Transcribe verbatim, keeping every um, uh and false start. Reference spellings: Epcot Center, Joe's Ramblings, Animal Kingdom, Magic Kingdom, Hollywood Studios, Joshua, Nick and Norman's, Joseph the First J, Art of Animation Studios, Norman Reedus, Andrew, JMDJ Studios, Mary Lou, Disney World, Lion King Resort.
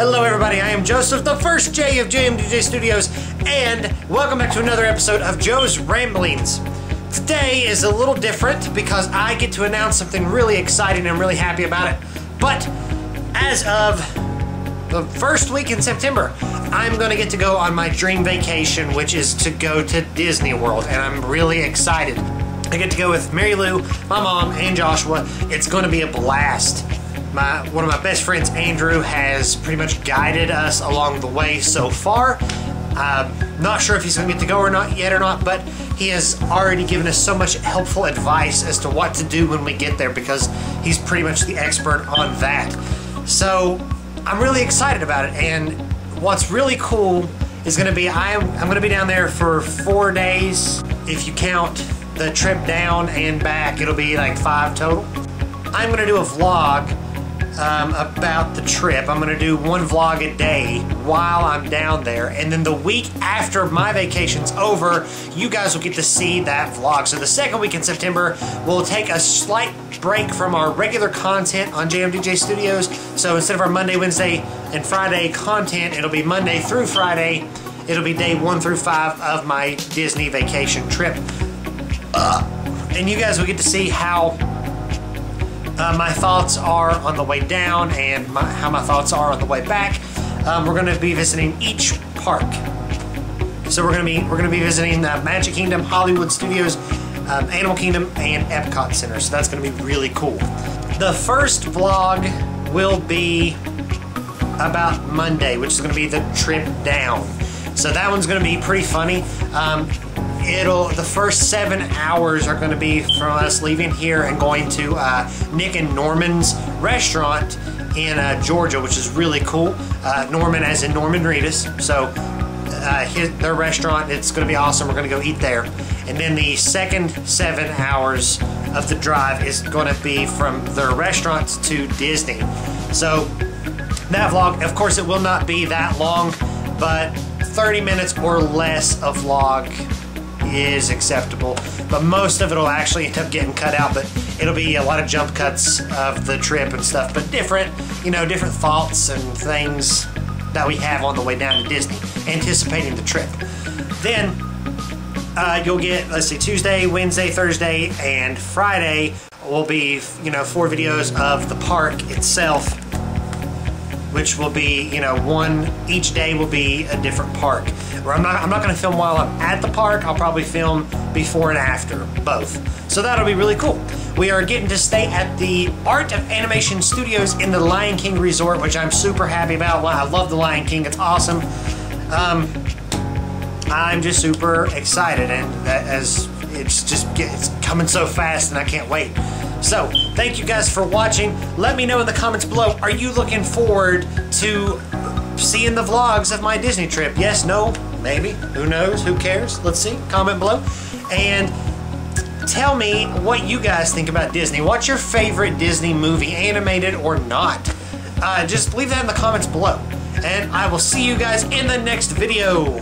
Hello everybody, I am Joseph the First J of J M D J Studios, and welcome back to another episode of Joe's Ramblings. Today is a little different because I get to announce something really exciting and I'm really happy about it. But as of the first week in September, I'm going to get to go on my dream vacation, which is to go to Disney World, and I'm really excited. I get to go with Mary Lou, my mom, and Joshua. It's going to be a blast. My, one of my best friends, Andrew, has pretty much guided us along the way so far. I'm not sure if he's going to get to go or not yet or not, but he has already given us so much helpful advice as to what to do when we get there because he's pretty much the expert on that. So I'm really excited about it, and what's really cool is going to be I'm, I'm going to be down there for four days if you count the trip down and back. It'll be like five total. I'm gonna do a vlog um, about the trip. I'm gonna do one vlog a day while I'm down there, and then the week after my vacation's over, you guys will get to see that vlog. So the second week in September, we'll take a slight break from our regular content on J M D J Studios. So instead of our Monday, Wednesday, and Friday content, it'll be Monday through Friday. It'll be day one through five of my Disney vacation trip. Uh, and you guys will get to see how uh, my thoughts are on the way down and my, how my thoughts are on the way back. Um, we're going to be visiting each park, so we're going to be we're going to be visiting uh, Magic Kingdom, Hollywood Studios, um, Animal Kingdom, and Epcot Center. So that's going to be really cool. The first vlog will be about Monday, which is going to be the trip down. So that one's going to be pretty funny. Um, It'll, the first seven hours are going to be from us leaving here and going to uh, Nick and Norman's restaurant in uh, Georgia, which is really cool. Uh, Norman as in Norman Reedus. So uh, his, their restaurant, it's going to be awesome. We're going to go eat there. And then the second seven hours of the drive is going to be from their restaurants to Disney. So that vlog, of course, it will not be that long, but thirty minutes or less of vlog is acceptable, but most of it will actually end up getting cut out. But it'll be a lot of jump cuts of the trip and stuff, but different, you know, different thoughts and things that we have on the way down to Disney, anticipating the trip. Then uh, you'll get, let's see, Tuesday, Wednesday, Thursday, and Friday will be, you know, four videos of the park itself, which will be, you know, one, each day will be a different park. Where I'm not, I'm not gonna film while I'm at the park, I'll probably film before and after, both. So that'll be really cool. We are getting to stay at the Art of Animation Studios in the Lion King Resort, which I'm super happy about. I love the Lion King, it's awesome. Um, I'm just super excited, and that, as it's just it's coming so fast and I can't wait. So, thank you guys for watching. Let me know in the comments below, are you looking forward to seeing the vlogs of my Disney trip? Yes, no, maybe, who knows, who cares? Let's see, comment below. And tell me what you guys think about Disney. What's your favorite Disney movie, animated or not? Uh, just leave that in the comments below. And I will see you guys in the next video.